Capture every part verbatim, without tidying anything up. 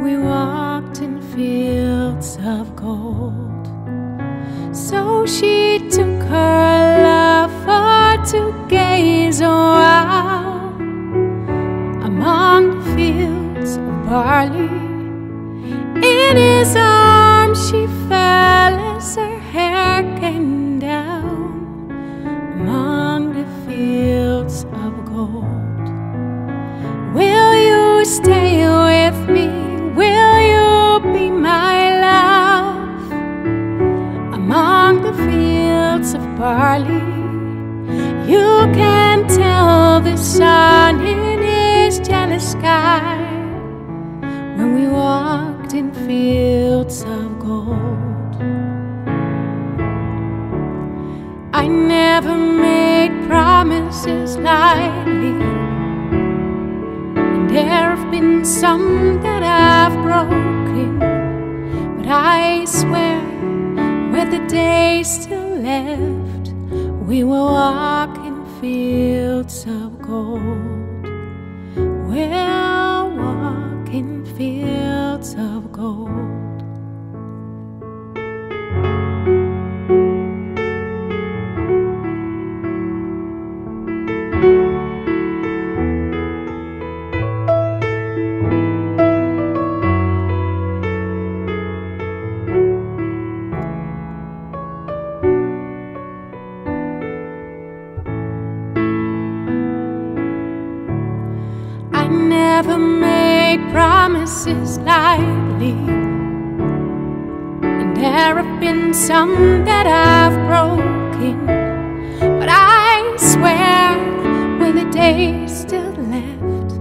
When we walked in fields of gold, so she took her lover to gaze awhile among the fields of barley. In his arms she fell as her hair came down among the fields of gold. Will you stay with me? Will you be my love? Among the fields of barley, you can tell the sun in his jealous sky. When we walked in fields of gold, I never make promises lightly, and there have been some that I've broken, but I swear, with the day still left, we will walk in fields of gold. We'll walk in fields of gold. Never make promises lightly, and there have been some that I've broken, but I swear, with the day still left,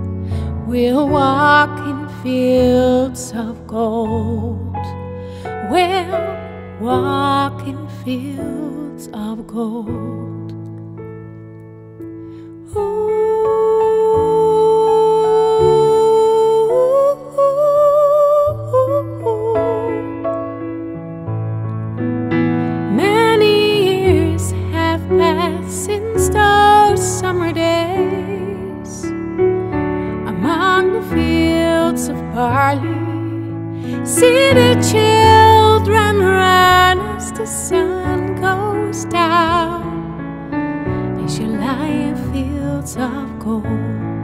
we'll walk in fields of gold. We'll walk in fields of gold. Ooh. Since those summer days among the fields of barley, see the children run as the sun goes down. They shall lie in fields of gold.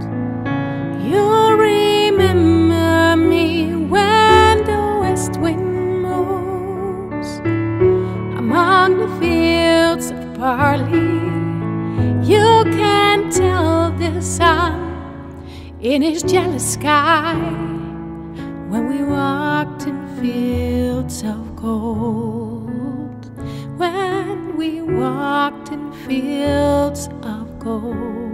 You'll remember me when the west wind moves among the fields of barley. You can tell the sun in his jealous sky when we walked in fields of gold. When we walked in fields of gold.